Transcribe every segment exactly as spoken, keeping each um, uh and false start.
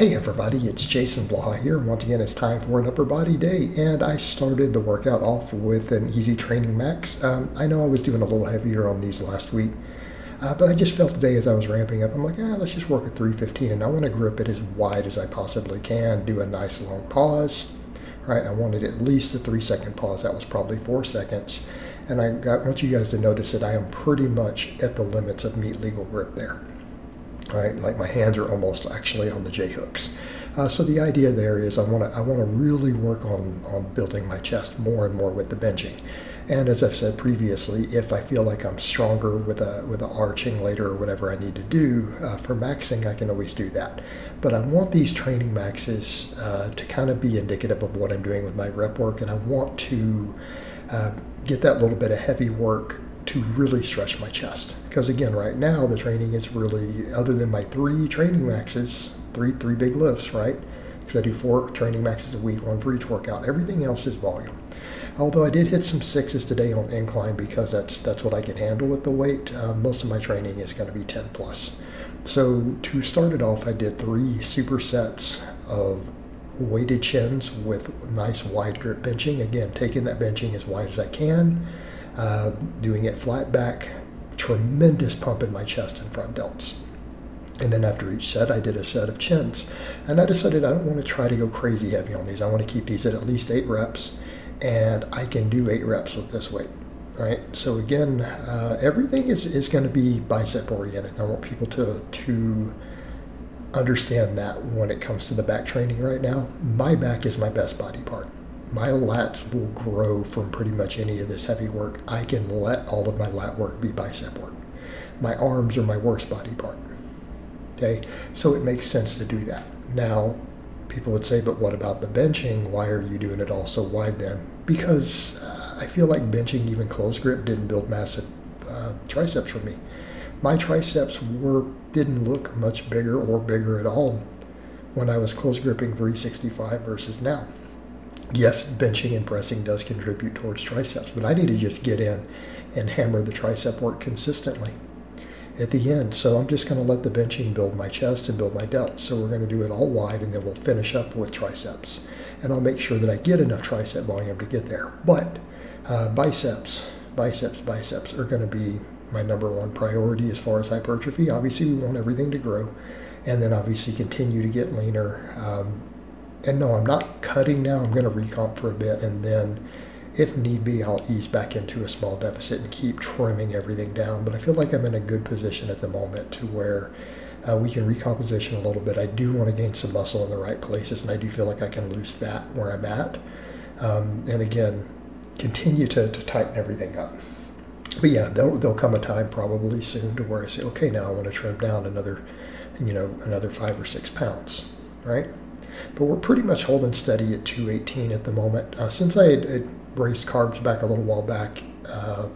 Hey everybody, it's Jason Blaha here, and once again it's time for an upper body day, and I started the workout off with an easy training max. Um, I know I was doing a little heavier on these last week, uh, but I just felt today as I was ramping up, I'm like, ah, let's just work at three fifteen, and I want to grip it as wide as I possibly can, do a nice long pause, right? I wanted at least a three second pause, that was probably four seconds, and I got, want you guys to notice that I am pretty much at the limits of meat legal grip there. Right, like my hands are almost actually on the J hooks. Uh, so the idea there is I want to I want to really work on on building my chest more and more with the benching. And as I've said previously, if I feel like I'm stronger with a with an arching later or whatever I need to do uh, for maxing, I can always do that. But I want these training maxes uh, to kind of be indicative of what I'm doing with my rep work, and I want to uh, get that little bit of heavy work to really stretch my chest. Because again, right now the training is really, other than my three training maxes, three three big lifts, right? Because I do four training maxes a week, one for each workout. Everything else is volume. Although I did hit some sixes today on incline because that's that's what I can handle with the weight. Uh, most of my training is going to be ten plus. So to start it off, I did three supersets of weighted chins with nice wide grip benching. Again, taking that benching as wide as I can. Uh, doing it flat back, tremendous pump in my chest and front delts. And then after each set, I did a set of chins. And I decided I don't want to try to go crazy heavy on these. I want to keep these at at least eight reps, and I can do eight reps with this weight. All right. So again, uh, everything is, is going to be bicep oriented. I want people to, to understand that when it comes to the back training right now. My back is my best body part. My lats will grow from pretty much any of this heavy work. I can let all of my lat work be bicep work. My arms are my worst body part, okay? So it makes sense to do that. Now, people would say, but what about the benching? Why are you doing it all so wide then? Because uh, I feel like benching, even closed grip, didn't build massive uh, triceps for me. My triceps were didn't look much bigger or bigger at all when I was closed gripping three sixty-five versus now. Yes, benching and pressing does contribute towards triceps, but I need to just get in and hammer the tricep work consistently at the end. So I'm just going to let the benching build my chest and build my delts. So we're going to do it all wide, and then we'll finish up with triceps. And I'll make sure that I get enough tricep volume to get there. But uh, biceps, biceps, biceps are going to be my number one priority as far as hypertrophy. Obviously, we want everything to grow, and then obviously continue to get leaner. Um, And no, I'm not cutting now. I'm going to recomp for a bit, and then if need be, I'll ease back into a small deficit and keep trimming everything down. But I feel like I'm in a good position at the moment to where uh, we can recomposition a little bit. I do want to gain some muscle in the right places, and I do feel like I can lose fat where I'm at. Um, and again, continue to, to tighten everything up. But yeah, there'll, there'll come a time probably soon to where I say, okay, now I want to trim down another, you know, another five or six pounds, right? But we're pretty much holding steady at two eighteen at the moment. Uh, since I had, had raised carbs back a little while back, uh,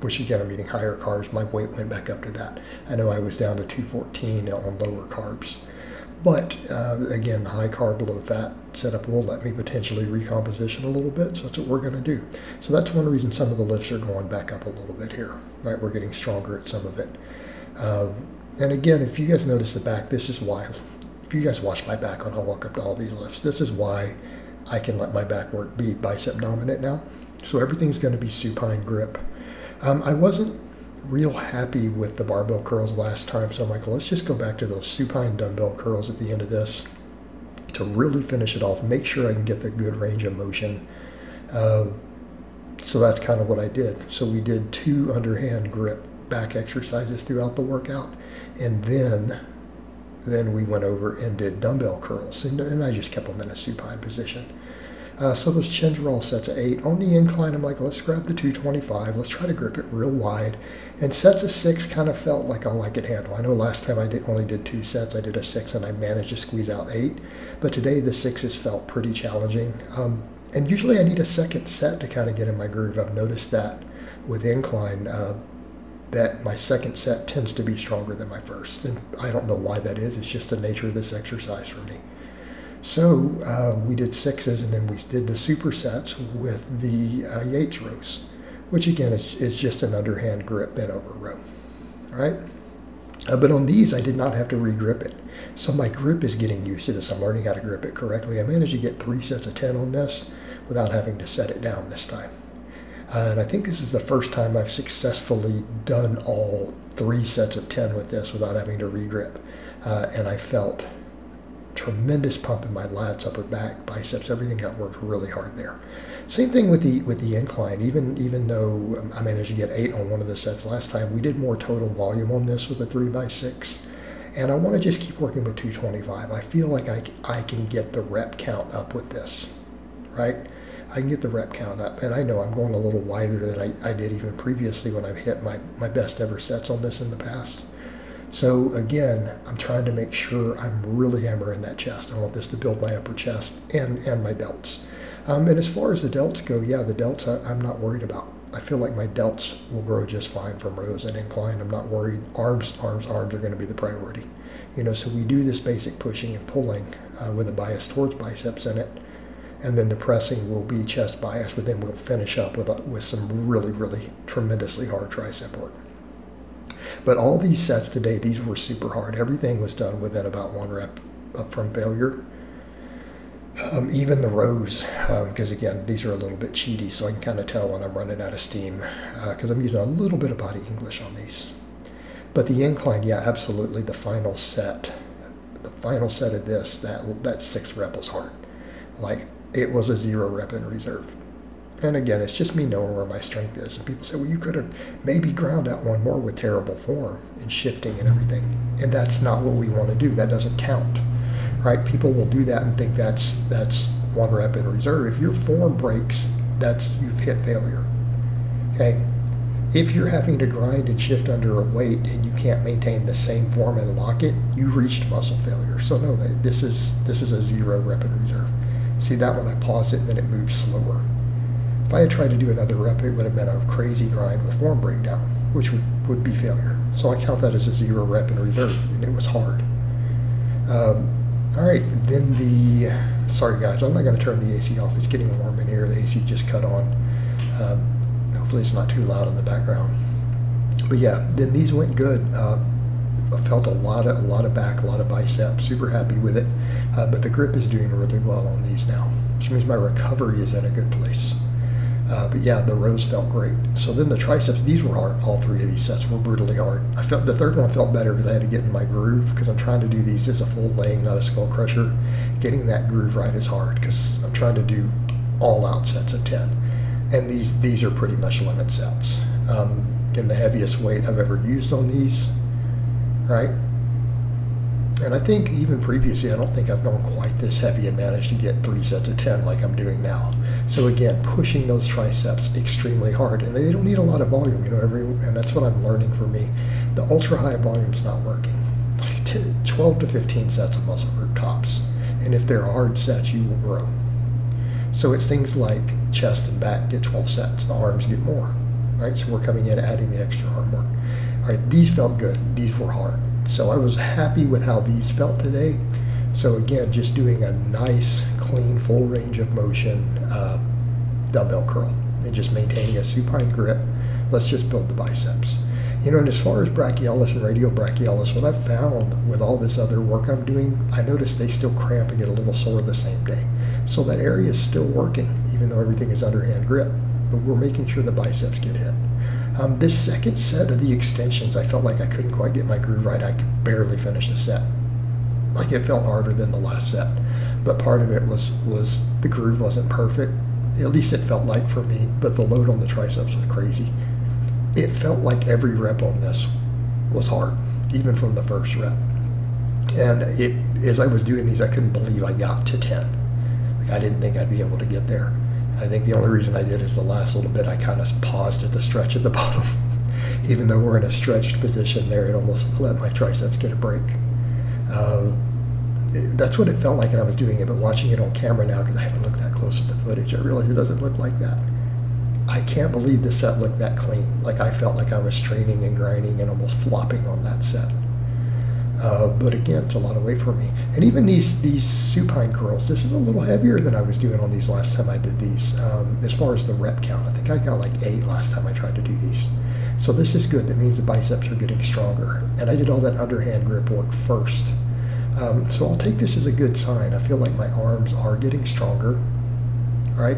which again I'm eating higher carbs, my weight went back up to that. I know I was down to two fourteen on lower carbs. But uh, again, the high carb, low fat setup will let me potentially recomposition a little bit. So that's what we're going to do. So that's one reason some of the lifts are going back up a little bit here. Right, we're getting stronger at some of it. Uh, and again, if you guys notice the back, this is wild. If you guys watch my back when I walk up to all these lifts, this is why I can let my back work be bicep dominant now. So everything's going to be supine grip. Um, I wasn't real happy with the barbell curls last time, so I'm like, let's just go back to those supine dumbbell curls at the end of this to really finish it off, make sure I can get the good range of motion. Uh, so that's kind of what I did. So we did two underhand grip back exercises throughout the workout, and then Then we went over and did dumbbell curls, and, and I just kept them in a supine position. Uh, so those chins were all sets of eight. On the incline, I'm like, let's grab the two twenty-five. Let's try to grip it real wide. And sets of six kind of felt like all I could handle. I know last time I did, only did two sets. I did a six, and I managed to squeeze out eight. But today, the sixes felt pretty challenging. Um, and usually, I need a second set to kind of get in my groove. I've noticed that with incline. Uh, that my second set tends to be stronger than my first. And I don't know why that is. It's just the nature of this exercise for me. So uh, we did sixes, and then we did the supersets with the uh, Yates rows, which again is, is just an underhand grip bent over row, all right? Uh, but on these, I did not have to re-grip it. So my grip is getting used to this. I'm learning how to grip it correctly. I managed to get three sets of ten on this without having to set it down this time. Uh, and I think this is the first time I've successfully done all three sets of ten with this without having to re-grip. Uh, and I felt tremendous pump in my lats, upper back, biceps, everything. I worked really hard there. Same thing with the with the incline. Even even though I managed to get eight on one of the sets last time, we did more total volume on this with a three by six. And I want to just keep working with two twenty-five. I feel like I, I can get the rep count up with this, right? I can get the rep count up. And I know I'm going a little wider than I, I did even previously when I've hit my, my best ever sets on this in the past. So again, I'm trying to make sure I'm really hammering that chest. I want this to build my upper chest and, and my delts. Um, and as far as the delts go, yeah, the delts I, I'm not worried about. I feel like my delts will grow just fine from rows and incline. I'm not worried. Arms, arms, arms are going to be the priority. You know, so we do this basic pushing and pulling uh, with a bias towards biceps in it. And then the pressing will be chest bias, but then we'll finish up with, a, with some really, really tremendously hard tricep work. But all these sets today, these were super hard. Everything was done within about one rep up from failure. Um, even the rows, because um, again, these are a little bit cheaty, so I can kind of tell when I'm running out of steam, because uh, I'm using a little bit of body English on these. But the incline, yeah, absolutely. The final set, the final set of this, that that sixth rep was hard. Like, it was a zero rep in reserve. And again, it's just me knowing where my strength is. And people say, well, you could have maybe ground out one more with terrible form and shifting and everything. And that's not what we want to do. That doesn't count, right? People will do that and think that's that's one rep in reserve. If your form breaks, that's you've hit failure, okay? If you're having to grind and shift under a weight and you can't maintain the same form and lock it, you reached muscle failure. So no, this is, this is a zero rep in reserve. See that one, I paused it and then it moved slower. If I had tried to do another rep, it would have been a crazy grind with form breakdown, which would, would be failure. So I count that as a zero rep in reserve, and it was hard. Um, all right, then the, sorry guys, I'm not gonna turn the A C off. It's getting warm in here. The A C just cut on. Um, hopefully it's not too loud in the background. But yeah, then these went good. Uh, I felt a lot of, a lot of back, a lot of bicep, super happy with it. Uh, but the grip is doing really well on these now, which means my recovery is in a good place. Uh, but yeah, the rows felt great. So then the triceps, these were hard. All three of these sets were brutally hard. I felt the third one felt better because I had to get in my groove, because I'm trying to do these as a full laying, not a skull crusher. Getting that groove right is hard because I'm trying to do all out sets of ten. And these, these are pretty much limit sets. Um, again, the heaviest weight I've ever used on these, right? And I think even previously, I don't think I've gone quite this heavy and managed to get three sets of ten like I'm doing now. So again, pushing those triceps extremely hard, and they don't need a lot of volume, you know, every, and that's what I'm learning for me. The ultra high volume's not working. Like twelve to fifteen sets of muscle group tops. And if they're hard sets, you will grow. So it's things like chest and back get twelve sets, the arms get more, right? So we're coming in, adding the extra arm work. All right, these felt good, these were hard. So I was happy with how these felt today. So again, just doing a nice, clean, full range of motion uh, dumbbell curl and just maintaining a supine grip. Let's just build the biceps. You know, and as far as brachialis and radial brachialis, what I've found with all this other work I'm doing, I notice they still cramp and get a little sore the same day. So that area is still working, even though everything is underhand grip, but we're making sure the biceps get hit. Um, this second set of the extensions, I felt like I couldn't quite get my groove right. I could barely finish the set. Like, it felt harder than the last set. But part of it was, was the groove wasn't perfect. At least it felt like for me, but the load on the triceps was crazy. It felt like every rep on this was hard, even from the first rep. And it, as I was doing these, I couldn't believe I got to ten. Like, I didn't think I'd be able to get there. I think the only reason I did is the last little bit I kind of paused at the stretch at the bottom. Even though we're in a stretched position there, it almost let my triceps get a break. Uh, it, that's what it felt like, and I was doing it, but watching it on camera now, because I haven't looked that close at the footage, I realize it doesn't look like that. I can't believe the set looked that clean. Like, I felt like I was straining and grinding and almost flopping on that set. Uh, but again, it's a lot of weight for me. And even these these supine curls, this is a little heavier than I was doing on these last time I did these. Um, as far as the rep count, I think I got like eight last time I tried to do these. So this is good. That means the biceps are getting stronger. And I did all that underhand grip work first. Um, so I'll take this as a good sign. I feel like my arms are getting stronger, all right?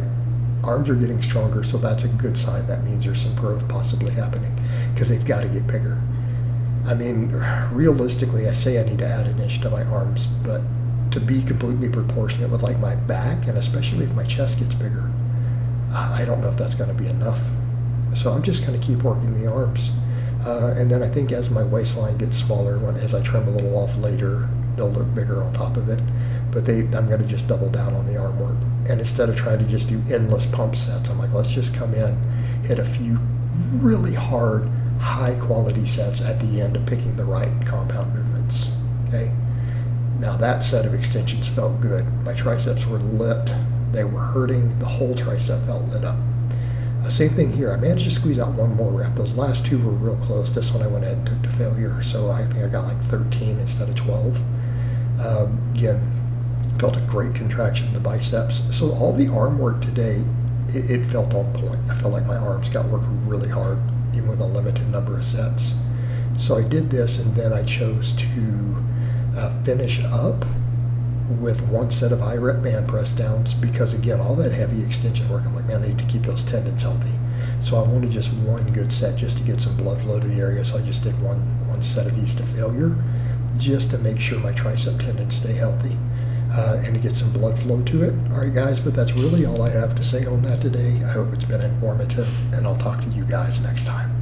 Arms are getting stronger, so that's a good sign. That means there's some growth possibly happening because they've got to get bigger. I mean, realistically, I say I need to add an inch to my arms, but to be completely proportionate with like my back, and especially if my chest gets bigger, I don't know if that's going to be enough. So I'm just going to keep working the arms. Uh, and then I think as my waistline gets smaller, when, as I trim a little off later, they'll look bigger on top of it. But they, I'm going to just double down on the arm work. And instead of trying to just do endless pump sets, I'm like, let's just come in, hit a few really hard, high quality sets at the end of picking the right compound movements. Okay. Now that set of extensions felt good. My triceps were lit. They were hurting. The whole tricep felt lit up. Uh, same thing here. I managed to squeeze out one more rep. Those last two were real close. This one I went ahead and took to failure. So I think I got like thirteen instead of twelve. Um, again, felt a great contraction in the biceps. So all the arm work today, it, it felt on point. I felt like my arms got worked really hard, even with a limited number of sets. So I did this, and then I chose to uh, finish up with one set of high rep band press downs, because again, all that heavy extension work, I'm like, man, I need to keep those tendons healthy. So I wanted just one good set just to get some blood flow to the area. So I just did one, one set of these to failure, just to make sure my tricep tendons stay healthy uh, and to get some blood flow to it. All right, guys, but that's really all I have to say on that today. I hope it's been informative, and I'll talk to you guys next time.